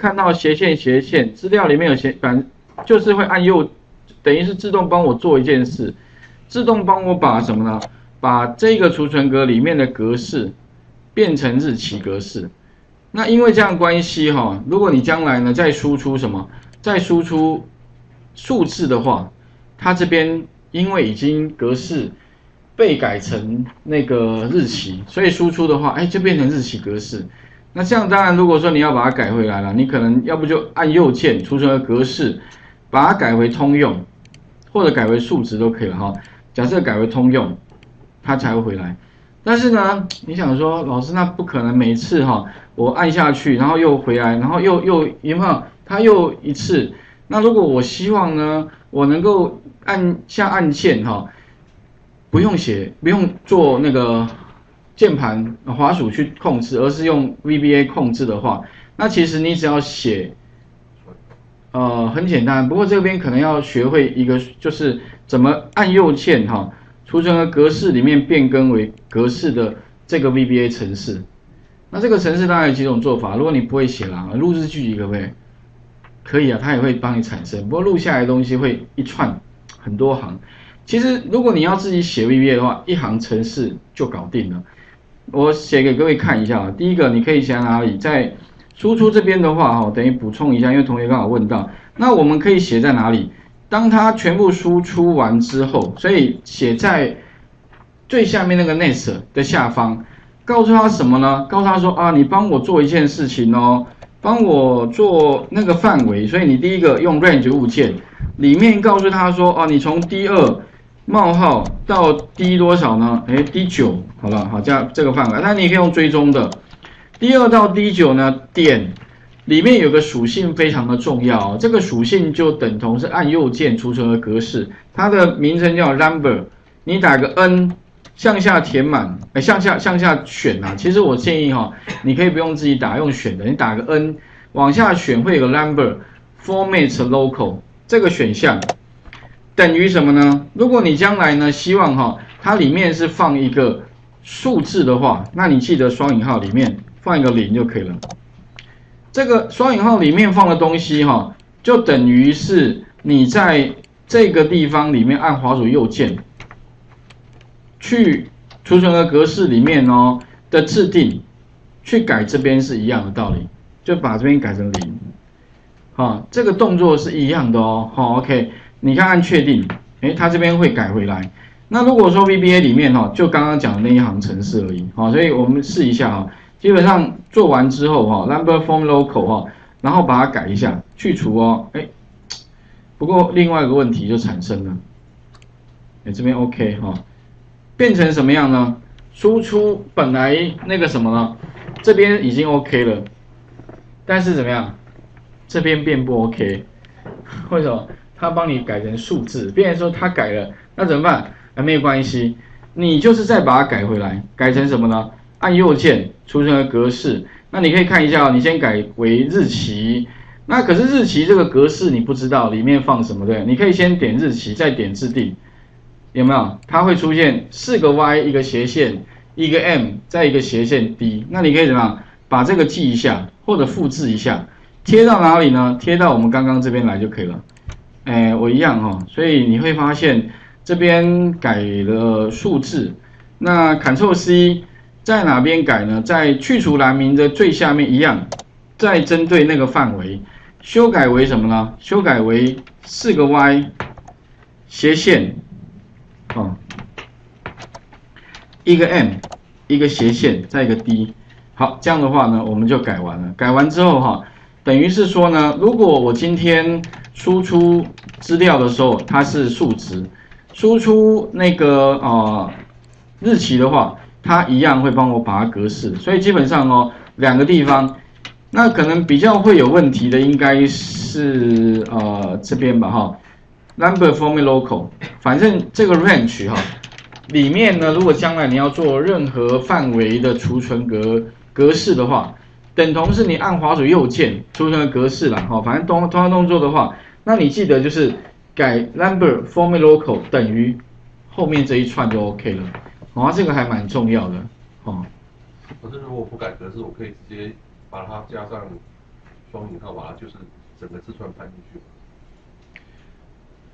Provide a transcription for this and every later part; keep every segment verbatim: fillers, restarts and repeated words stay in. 看到斜线斜线资料里面有斜，反就是会按右，等于是自动帮我做一件事，自动帮我把什么呢？把这个储存格里面的格式变成日期格式。那因为这样关系哈、哦，如果你将来呢再输出什么，再输出数字的话，它这边因为已经格式被改成那个日期，所以输出的话，哎，就变成日期格式。 那这样当然，如果说你要把它改回来了，你可能要不就按右键储存的格式，把它改为通用，或者改为数值都可以了哈。假设改为通用，它才会回来。但是呢，你想说老师，那不可能每次哈，我按下去，然后又回来，然后又又有没有？它又一次。那如果我希望呢，我能够按下按键哈，不用写，不用做那个。 键盘滑鼠去控制，而是用 V B A 控制的话，那其实你只要写，呃，很简单。不过这边可能要学会一个，就是怎么按右键哈，储存的格式里面变更为格式的这个 V B A 程式。那这个程式当然有几种做法，如果你不会写啦，录制句集可不可以？可以啊，它也会帮你产生。不过录下来的东西会一串很多行。其实如果你要自己写 V B A 的话，一行程式就搞定了。 我写给各位看一下啊，第一个你可以写哪里？在输出这边的话，哈，等于补充一下，因为同学刚好问到，那我们可以写在哪里？当它全部输出完之后，所以写在最下面那个 next 的下方，告诉他什么呢？告诉他说啊，你帮我做一件事情哦，帮我做那个范围。所以你第一个用 range 物件里面告诉他说啊，你从第二。 冒号到 D 多少呢？哎 ，D 九 好了，好这样这个范围，那你可以用追踪的。D 二到 D 九 呢，点里面有个属性非常的重要、哦，这个属性就等同是按右键储存的格式，它的名称叫 number， 你打个 N 向下填满，哎，向下向下选啊。其实我建议哈、哦，你可以不用自己打，用选的，你打个 N 往下选会有个 number format local 这个选项。 等于什么呢？如果你将来呢，希望哈、哦，它里面是放一个数字的话，那你记得双引号里面放一个零就可以了。这个双引号里面放的东西哈、哦，就等于是你在这个地方里面按滑鼠右键去储存的格式里面哦的制定去改这边是一样的道理，就把这边改成零。好、哦，这个动作是一样的哦。好、哦、，OK。 你看按确定，哎，它这边会改回来。那如果说 V B A 里面哈、哦，就刚刚讲的那一行程式而已，好、哦，所以我们试一下哈、哦。基本上做完之后哈、哦、，number form local 哈、哦，然后把它改一下，去除哦，哎。不过另外一个问题就产生了，哎，这边 OK 哈、哦，变成什么样呢？输出本来那个什么呢？这边已经 OK 了，但是怎么样？这边变不 OK， 为什么？ 他帮你改成数字，别人说他改了，那怎么办？啊，没有关系，你就是再把它改回来，改成什么呢？按右键储存的格式，那你可以看一下、哦，你先改为日期。那可是日期这个格式你不知道里面放什么对？你可以先点日期，再点制定，有没有？它会出现四个 Y 一个斜线，一个 M 再一个斜线 D。那你可以怎么样？把这个记一下，或者复制一下，贴到哪里呢？贴到我们刚刚这边来就可以了。 哎，我一样哦，所以你会发现这边改了数字，那 Ctrl C 在哪边改呢？在去除栏名的最下面一样，再针对那个范围修改为什么呢？修改为四个 Y 斜线，哦，一个 M 一个斜线再一个 D。好，这样的话呢，我们就改完了。改完之后哈、哦，等于是说呢，如果我今天 输出资料的时候，它是数值；输出那个呃日期的话，它一样会帮我把它格式。所以基本上哦，两个地方，那可能比较会有问题的应该是呃这边吧哈 ，number format local。反正这个 range 哈、哦，里面呢，如果将来你要做任何范围的储存格格式的话。 等同是你按滑鼠右键储存的格式啦，哈，反正同同样动作的话，那你记得就是改 number format local 等于后面这一串就 OK 了，哦，这个还蛮重要的，哦。可是如果不改格式，我可以直接把它加上双引号把它就是整个字串搬进去？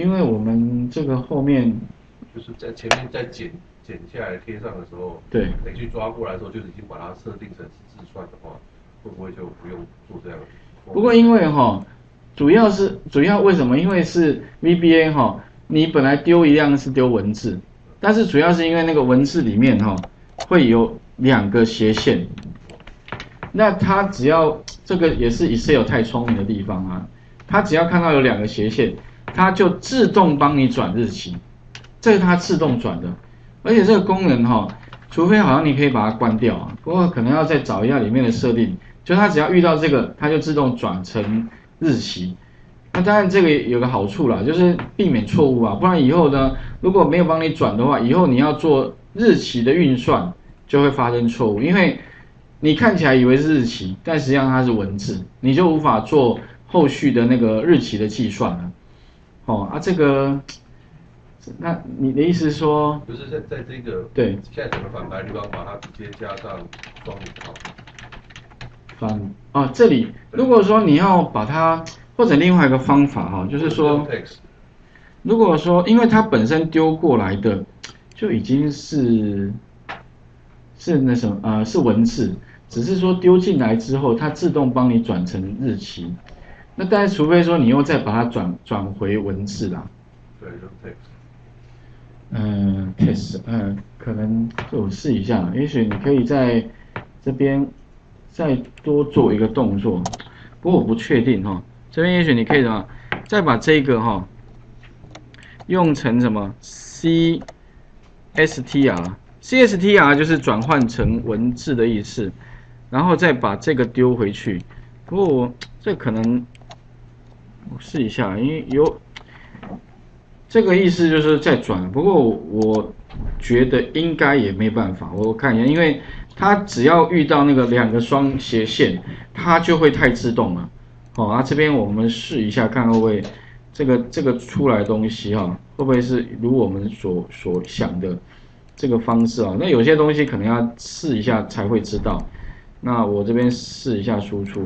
因为我们这个后面就是在前面在剪剪下来贴上的时候，对，你去抓过来的时候，就是已经把它设定成是字串的话，会不会就不用做这样？不过因为哈，主要是主要为什么？因为是 V B A 哈，你本来丢一样是丢文字，但是主要是因为那个文字里面哈会有两个斜线，那它只要这个也是 Excel 太聪明的地方啊，它只要看到有两个斜线，它就自动帮你转日期。 这是它自动转的，而且这个功能哈、哦，除非好像你可以把它关掉啊，不过可能要再找一下里面的设定，就它只要遇到这个，它就自动转成日期。那当然这个有个好处啦，就是避免错误啊，不然以后呢，如果没有帮你转的话，以后你要做日期的运算就会发生错误，因为你看起来以为是日期，但实际上它是文字，你就无法做后续的那个日期的计算了。哦啊这个。 那你的意思是说，就是在在这个对，现在整个反白地方把它直接加上双引号。反哦，这里如果说你要把它，或者另外一个方法哈、哦，就是说，如果说因为它本身丢过来的就已经是是那什么呃是文字，只是说丢进来之后它自动帮你转成日期，那但是除非说你又再把它转转回文字啦。对，用 text。 嗯 ，test， 嗯，可能我试一下，也许你可以在这边再多做一个动作，不过我不确定哈、哦。这边也许你可以什么，再把这个哈、哦、用成什么 C S T R，C S T R 就是转换成文字的意思，然后再把这个丢回去。不过我这可能我试一下，因为有。 这个意思就是在转，不过我觉得应该也没办法，我看一下，因为它只要遇到那个两个双斜线，它就会太自动了。好、哦，啊这边我们试一下，看会不会这个这个出来的东西哈、啊，会不会是如我们所所想的这个方式啊？那有些东西可能要试一下才会知道。那我这边试一下输出，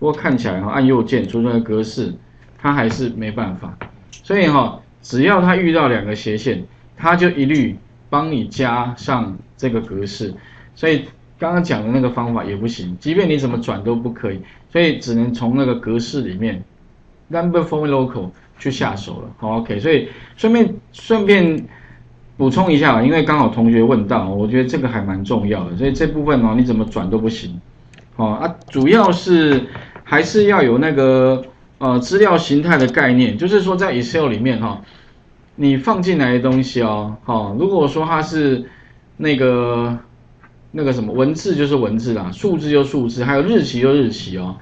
不过看起来哈、啊，按右键输出的格式，它还是没办法，所以哈、啊。 只要它遇到两个斜线，它就一律帮你加上这个格式，所以刚刚讲的那个方法也不行，即便你怎么转都不可以，所以只能从那个格式里面 number form local 去下手了。好 ，OK， 所以顺便顺便补充一下，因为刚好同学问到，我觉得这个还蛮重要的，所以这部分哦你怎么转都不行。好啊，主要是还是要有那个。 呃，资料形态的概念，就是说在 Excel 里面哈、哦，你放进来的东西哦，哈、哦，如果说它是那个那个什么文字就是文字啦，数字就数字，还有日期就日期哦。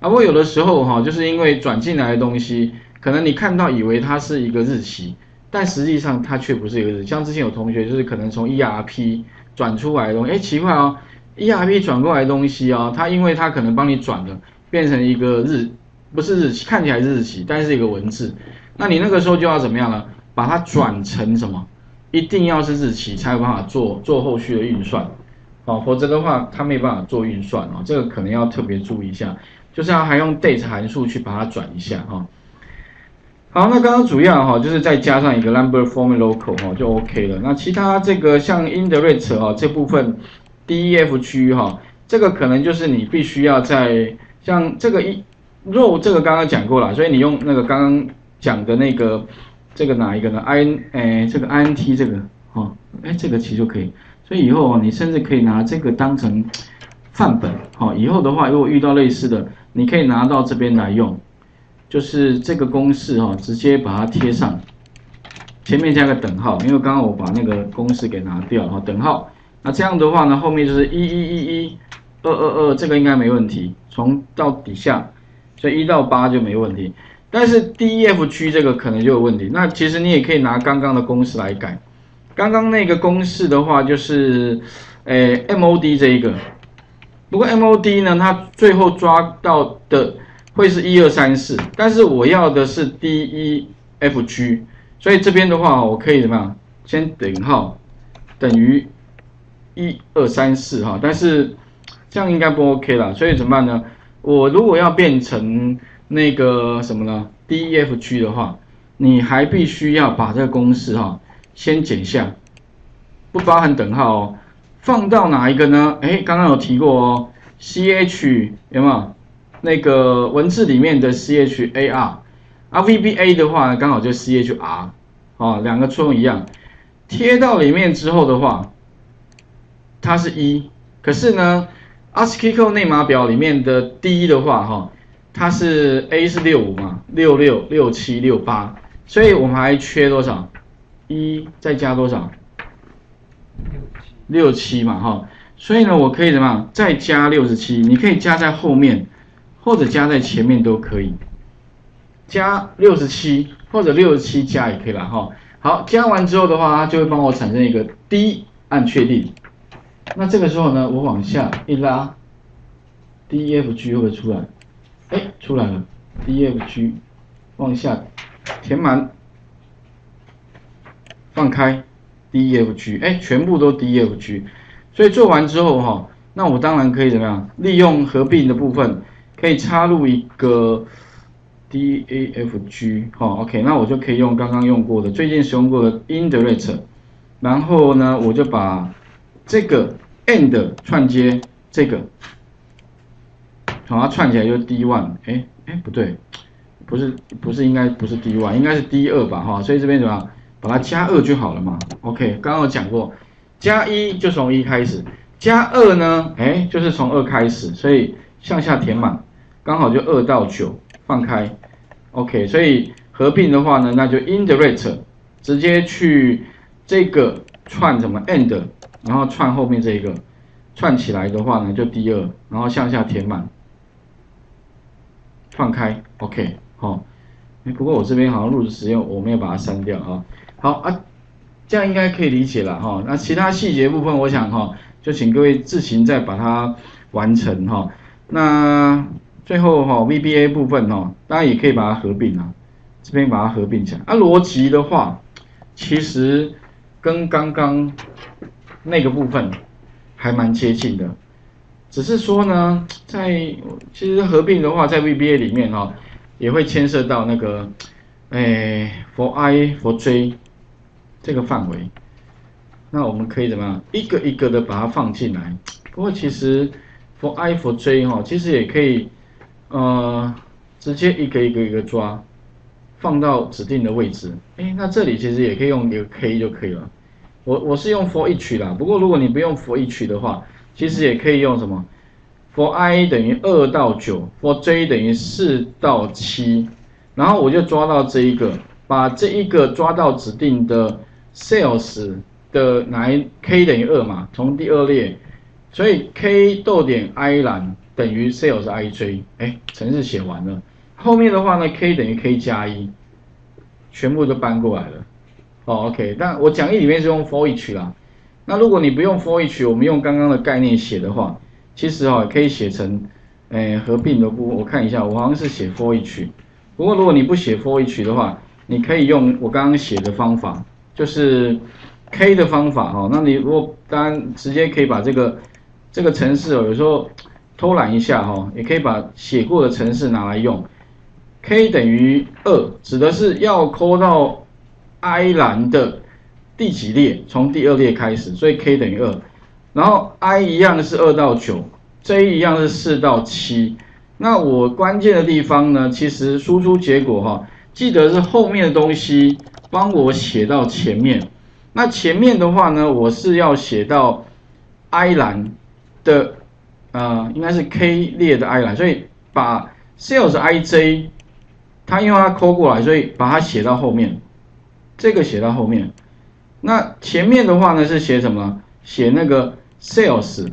啊，不过有的时候哈、哦，就是因为转进来的东西，可能你看到以为它是一个日期，但实际上它却不是一个日期。像之前有同学就是可能从 E R P 转出来的东西，哎，奇怪哦 ，E R P 转过来的东西哦，它因为它可能帮你转了，变成一个日。 不是日期，看起来是日期，但是一个文字，那你那个时候就要怎么样呢？把它转成什么？一定要是日期才有办法做做后续的运算，哦，否则的话它没办法做运算哦，这个可能要特别注意一下，就是要还用 date 函数去把它转一下哈、哦。好，那刚刚主要哈、哦、就是再加上一个 number form local 哈、哦、就 OK 了。那其他这个像 indirect 哈、哦、这部分 D E F G 哈、哦，这个可能就是你必须要在像这个一。 肉这个刚刚讲过了，所以你用那个刚刚讲的那个这个哪一个呢 ？I 哎这个 I N T 这个哦，哎这个其实就可以，所以以后哦你甚至可以拿这个当成范本哦，以后的话如果遇到类似的，你可以拿到这边来用，就是这个公式哦，直接把它贴上，前面加个等号，因为刚刚我把那个公式给拿掉哦，等号，那这样的话呢，后面就是一一一一二二二，这个应该没问题，从到底下。 所以一到八就没问题，但是 D E F G 这个可能就有问题。那其实你也可以拿刚刚的公式来改。刚刚那个公式的话，就是诶 M O D 这一个。不过 M O D 呢，它最后抓到的会是一 二 三 四，但是我要的是 D E F G， 所以这边的话，我可以怎么样？先等号等于一 二 三 四哈，但是这样应该不 OK 啦，所以怎么办呢？我如果要变成那个什么呢 ？D E F 区的话，你还必须要把这个公式哈、啊、先剪下，不包含等号哦。放到哪一个呢？哎，刚刚有提过哦 ，C H 有没有？那个文字里面的 C H A R， 而 V B A 的话呢，刚好就 C H R， 哦，两个作用一样。贴到里面之后的话，它是一，可是呢 ，A S C I I code 内码表里面的 D 的话哈、哦。 它是 A 是六十五嘛， 六十六、六十七、六十八，所以我们还缺多少？ 一再加多少？ 六十七嘛哈，所以呢，我可以怎么样？再加六十七，你可以加在后面，或者加在前面都可以。加六十七或者六十七加也可以了哈。好，加完之后的话，它就会帮我产生一个 D， 按确定。那这个时候呢，我往下一拉 ，D E F G 会不会出来？ 哎，出来了 ，D F G， 往下填满，放开 D F G， 哎，全部都 D F G， 所以做完之后哈、哦，那我当然可以怎么样？利用合并的部分，可以插入一个 D A F G， 哈、哦、，OK， 那我就可以用刚刚用过的、最近使用过的 INDIRECT， 然后呢，我就把这个 AND 串接这个。 好，它串起来就是 D 一， 哎哎不对，不是不是应该不是 D 一， 应该是 D 二 吧哈，所以这边怎么样，把它加二就好了嘛。OK， 刚刚有讲过，加一就从一开始，加二呢，哎就是从二开始，所以向下填满，刚好就二到九放开。OK， 所以合并的话呢，那就 indirect 直接去这个串什么 and， 然后串后面这一个，串起来的话呢就 D 二， 然后向下填满。 放开 ，OK， 好、哦欸，不过我这边好像录制时间我没有把它删掉啊、哦。好啊，这样应该可以理解了哈、哦。那其他细节部分，我想哈、哦，就请各位自行再把它完成哈、哦。那最后哈、哦、V B A 部分哈、哦，大家也可以把它合并啊，这边把它合并起来。啊，逻辑的话，其实跟刚刚那个部分还蛮接近的。 只是说呢，在其实合并的话，在 V B A 里面哈、哦，也会牵涉到那个，哎 ，for I for J 这个范围，那我们可以怎么样，一个一个的把它放进来。不过其实 for I for J 哈、哦，其实也可以，呃，直接一个一个一个抓，放到指定的位置。哎，那这里其实也可以用一个 K 就可以了。我我是用 for each 啦，不过如果你不用 for each 的话。 其实也可以用什么 ，for i 等于二到九 ，for j 等于四到七，然后我就抓到这一个，把这一个抓到指定的 sales 的哪一 k 等于二嘛，从第二列，所以 k 逗点 i 栏等于 sales i j， 哎，程式写完了，后面的话呢 k 等于 k 加一，全部都搬过来了，哦 ，OK， 但我讲义里面是用 for each 啦。 那如果你不用 for each， 我们用刚刚的概念写的话，其实哦可以写成，诶合并的部分，我看一下，我好像是写 for each。不过如果你不写 for each 的话，你可以用我刚刚写的方法，就是 K 的方法哦。那你如果当然直接可以把这个这个程式哦，有时候偷懒一下哦，也可以把写过的程式拿来用。K 等于二，指的是要抠到 I 栏的。 第几列？从第二列开始，所以 k 等于 二， 然后 i 一样是二到九，j 一样是四到七。那我关键的地方呢，其实输出结果哈、哦，记得是后面的东西帮我写到前面。那前面的话呢，我是要写到 i 栏的，呃，应该是 k 列的 i 栏，所以把 sales ij， 它因为它抠过来，所以把它写到后面，这个写到后面。 那前面的话呢是写什么？写那个 sales，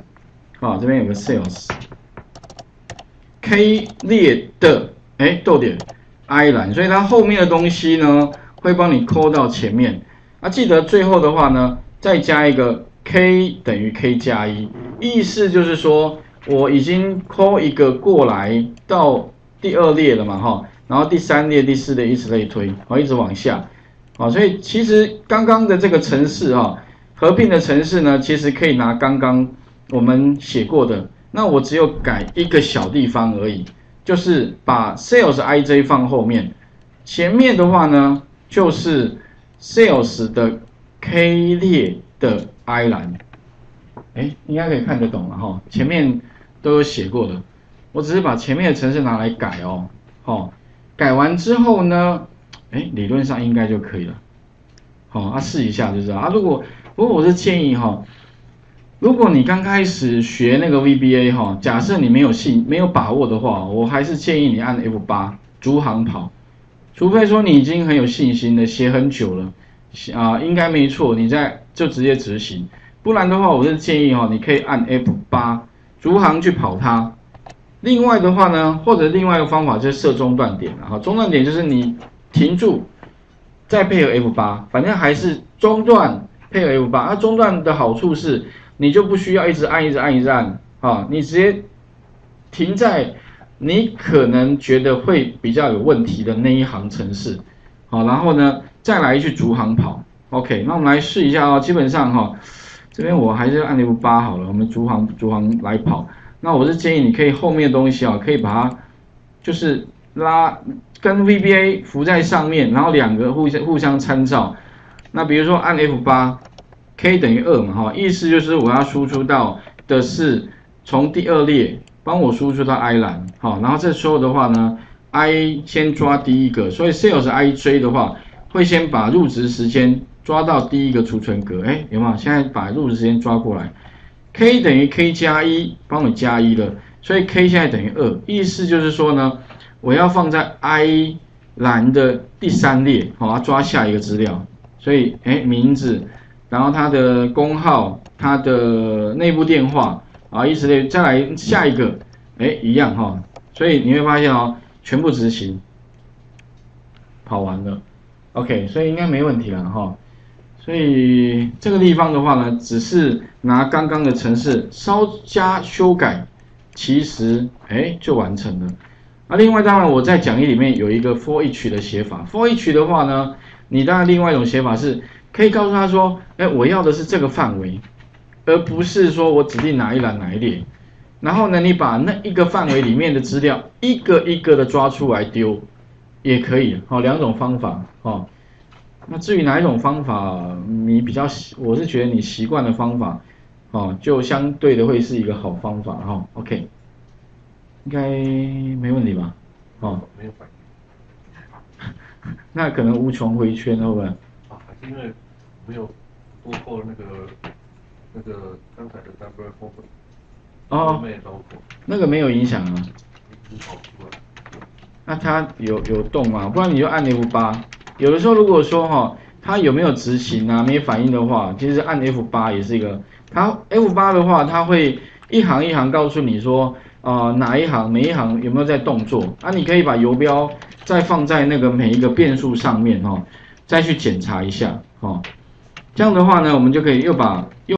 啊、哦，这边有个 sales，k 列的哎逗点 i 栏，所以它后面的东西呢会帮你抠到前面。啊，记得最后的话呢再加一个 k 等于 k 加一，意思就是说我已经抠一个过来到第二列了嘛哈，然后第三列、第四列以此类推，好，一直往下。 啊，所以其实刚刚的这个程式啊，合并的程式呢，其实可以拿刚刚我们写过的那我只有改一个小地方而已，就是把 sales I J 放后面，前面的话呢就是 sales 的 K 列的 I 栏，哎，应该可以看得懂了哈、哦，前面都有写过的，我只是把前面的程式拿来改哦，好、哦，改完之后呢，哎，理论上应该就可以了，好、哦，啊试一下就知道啊，如果不过我是建议哈、哦。 如果你刚开始学那个 V B A 哈，假设你没有信、没有把握的话，我还是建议你按 F 八 逐行跑，除非说你已经很有信心的写很久了，啊、呃，应该没错，你再就直接执行，不然的话，我是建议哈，你可以按 F 八 逐行去跑它。另外的话呢，或者另外一个方法就是设中断点啊，中断点就是你停住，再配合 F 八，反正还是中断配合 F 八，那中断的好处是。 你就不需要一直按、一直按、一直按啊！你直接停在你可能觉得会比较有问题的那一行程式，好，然后呢再来一句逐行跑 ，OK？ 那我们来试一下哦。基本上哈、哦，这边我还是按 F 八好了，我们逐行逐行来跑。那我是建议你可以后面的东西啊、哦，可以把它就是拉跟 V B A 浮在上面，然后两个互相互相参照。那比如说按 F 八。 K 等于二嘛，哈，意思就是我要输出到的是从第二列帮我输出到 I 栏，好，然后这时候的话呢 ，I 先抓第一个，所以 Sales I J 的话会先把入职时间抓到第一个储存格，哎，有没有？现在把入职时间抓过来 ，K 等于 K 加一，帮我加一了，所以 K 现在等于二，意思就是说呢，我要放在 I 栏的第三列，好，抓下一个资料，所以哎，名字。 然后它的工号、它的内部电话啊，以此类，再来下一个，哎，一样哈、哦。所以你会发现哦，全部执行，跑完了 ，OK， 所以应该没问题了哈、哦。所以这个地方的话呢，只是拿刚刚的程式稍加修改，其实哎就完成了。啊，另外当然我在讲义里面有一个 for each 的写法 ，for each 的话呢，你当然另外一种写法是。 可以告诉他说，哎，我要的是这个范围，而不是说我指定哪一栏哪一列。然后呢，你把那一个范围里面的资料一个一个的抓出来丢，也可以。好、哦，两种方法。哦，那至于哪一种方法你比较，我是觉得你习惯的方法，哦，就相对的会是一个好方法。哈、哦、，OK， 应该没问题吧？哦，没有反应。那可能无穷回圈，会不会？ 因为没有多过那个那个刚才的 number format 哦，那个没有影响啊。那它有有动嘛？不然你就按 F 八。有的时候如果说哈、哦，它有没有执行啊，没反应的话，其实按 F 八也是一个。它 F 八的话，它会一行一行告诉你说，呃，哪一行每一行有没有在动作。啊，你可以把游标再放在那个每一个变数上面哈、哦。 再去检查一下，哦，这样的话呢，我们就可以又把又。